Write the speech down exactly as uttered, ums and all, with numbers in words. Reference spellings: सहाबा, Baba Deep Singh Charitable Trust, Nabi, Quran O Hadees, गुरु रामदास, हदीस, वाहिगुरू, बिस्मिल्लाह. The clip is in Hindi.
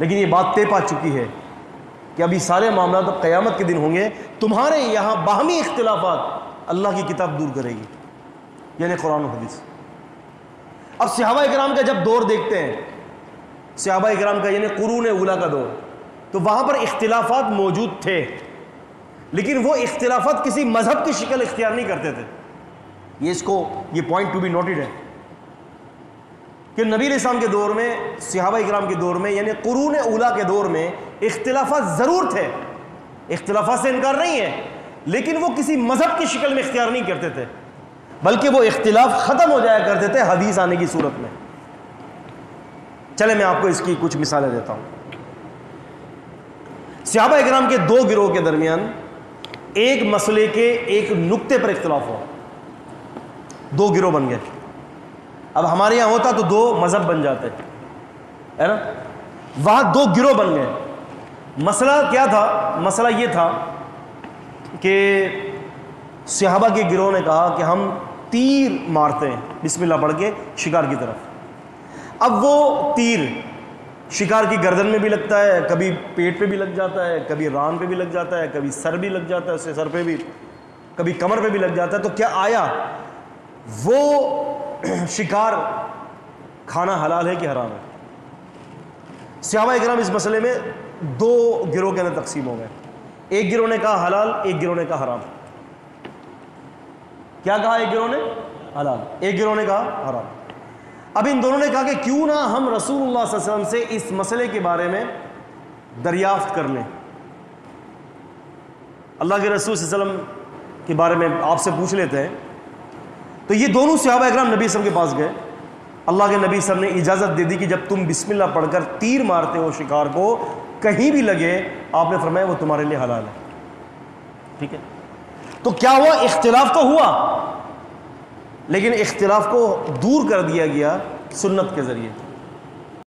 लेकिन ये बात तय पा चुकी है कि अभी सारे मामला तो क़यामत के दिन होंगे। तुम्हारे यहाँ बाहमी इख्तिलाफात अल्लाह की किताब दूर करेगी, यानी कुरान और हदीस। अब सहाबा इकराम का जब दौर देखते हैं, सहाबा इकराम का यानी कुरून उला का दौर, तो वहाँ पर इख्तिलाफात मौजूद थे, लेकिन वो इख्तिलाफात किसी मज़हब की शक्ल इख्तियार नहीं करते थे। ये इसको ये पॉइंट टू बी नोटेड है कि नबी अलैहिस्सलाम के दौर में, सहाबा इकराम के दौर में, यानी कुरून उला के दौर में इख्तिलाफात ज़रूर थे, इख्तिलाफात से इनकार नहीं है, लेकिन वो किसी मज़हब की शक्ल में इख्तियार नहीं करते थे, बल्कि वो इख्तिलाफ ख़त्म हो जाया करते थे हदीस आने की सूरत में। चले मैं आपको इसकी कुछ मिसालें देता हूँ। सहाबा इकराम के दो गिरोह के दरमियान एक मसले के एक नुक्ते पर इख्तिलाफ हुआ, दो गिरोह बन गए। अब हमारे यहाँ होता तो दो मज़हब बन जाते है ना, वहाँ दो गिरोह बन गए। मसला क्या था? मसला ये था कि सहाबा के गिरोह ने कहा कि हम तीर मारते हैं बिस्मिल्लाह पढ़ के शिकार की तरफ। अब वो तीर शिकार की गर्दन में भी लगता है, कभी पेट पे भी लग जाता है, कभी रान पे भी लग जाता है, कभी सर भी लग जाता है, उसके सर पे भी, कभी कमर पे भी लग जाता है। तो क्या आया वो शिकार खाना हलाल है कि हराम है? सहाबा इकराम इस मसले में दो गिरोह के अंदर तकसीम हो गए। एक गिरोह ने कहा हलाल, एक गिरोह ने कहा हराम। क्या कहा एक गिरोह ने? हलाल। एक गिरोह ने कहा हराम। अब इन दोनों ने कहा कि क्यों ना हम रसूलुल्लाह सल्लल्लाहु अलैहि वसल्लम से इस मसले के बारे में दरियाफ्त कर लें, अल्लाह के रसूल सल्लल्लाहु अलैहि वसल्लम के बारे में आपसे पूछ लेते हैं। तो ये दोनों सहाबा इकराम नबी सल्लल्लाहु अलैहि वसल्लम के पास गए। अल्लाह के नबी सल्लल्लाहु अलैहि वसल्लम ने इजाज़त दे दी कि जब तुम बिस्मिल्लाह पढ़कर तीर मारते हो शिकार को, कहीं भी लगे, आपने फरमाया वो तुम्हारे लिए हलाल है। ठीक है, तो क्या हुआ? इख्तिलाफ तो हुआ, लेकिन इख्तिलाफ को दूर कर दिया गया सुन्नत के ज़रिए।